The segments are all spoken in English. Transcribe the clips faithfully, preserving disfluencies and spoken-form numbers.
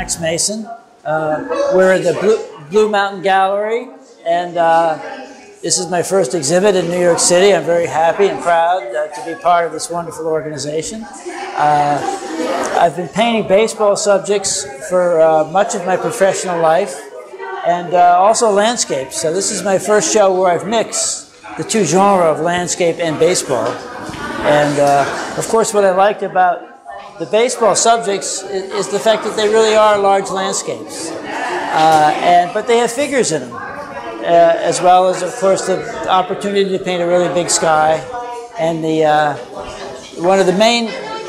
Max Mason. Uh, we're at the Blue, Blue Mountain Gallery, and uh, this is my first exhibit in New York City. I'm very happy and proud uh, to be part of this wonderful organization. Uh, I've been painting baseball subjects for uh, much of my professional life, and uh, also landscapes. So this is my first show where I've mixed the two genres of landscape and baseball. And uh, of course, what I liked about the baseball subjects is, is the fact that they really are large landscapes, uh, and but they have figures in them, uh, as well as, of course, the opportunity to paint a really big sky. And the uh, one of the main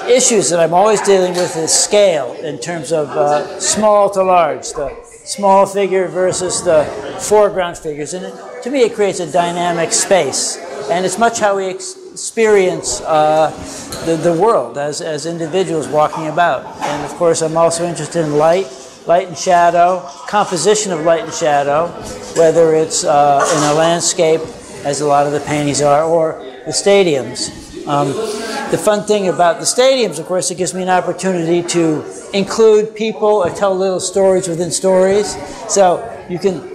issues that I'm always dealing with is scale in terms of uh, small to large, the small figure versus the foreground figures, and it, to me, it creates a dynamic space, and it's much how we ex experience uh, the, the world as, as individuals walking about. And of course, I'm also interested in light, light and shadow, composition of light and shadow, whether it's uh, in a landscape, as a lot of the paintings are, or the stadiums. Um, the fun thing about the stadiums, of course, it gives me an opportunity to include people or tell little stories within stories. So you can,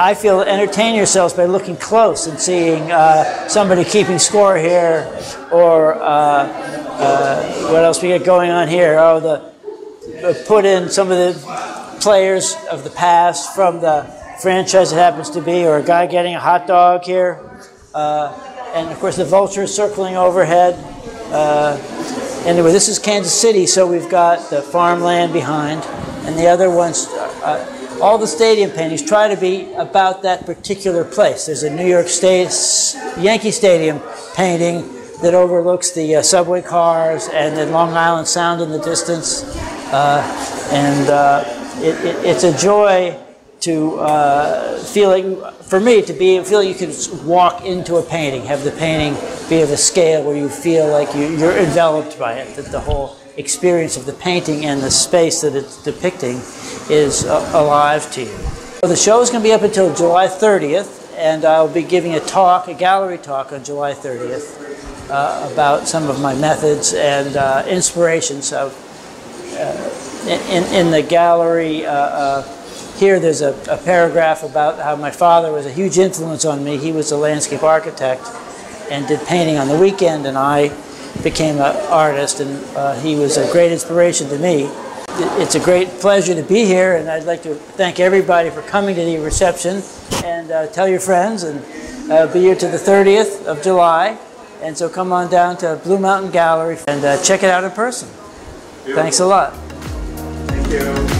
I feel, entertain yourselves by looking close and seeing uh, somebody keeping score here, or uh, uh, what else we got going on here. Oh, the, the put in some of the players of the past from the franchise it happens to be, or a guy getting a hot dog here, uh, and of course the vultures circling overhead. Uh, anyway, this is Kansas City, so we've got the farmland behind, and the other ones. Uh, All the stadium paintings try to be about that particular place. There's a New York State Yankee Stadium painting that overlooks the uh, subway cars and the Long Island Sound in the distance. Uh, and uh, it, it, it's a joy to uh, feel like, for me, to be feel like you can walk into a painting, have the painting be of a scale where you feel like you, you're enveloped by it, that the whole experience of the painting and the space that it's depicting is uh, alive to you. So the show is going to be up until July thirtieth, and I'll be giving a talk, a gallery talk, on July thirtieth uh, about some of my methods and uh, inspirations. Of, uh, in, in the gallery uh, uh, here, there's a, a paragraph about how my father was a huge influence on me. He was a landscape architect and did painting on the weekend, and I became an artist, and uh, he was a great inspiration to me. It's a great pleasure to be here, and I'd like to thank everybody for coming to the reception, and uh, tell your friends, and uh, be here to the thirtieth of July, and so come on down to Blue Mountain Gallery and uh, check it out in person. Thanks a lot. Thank you.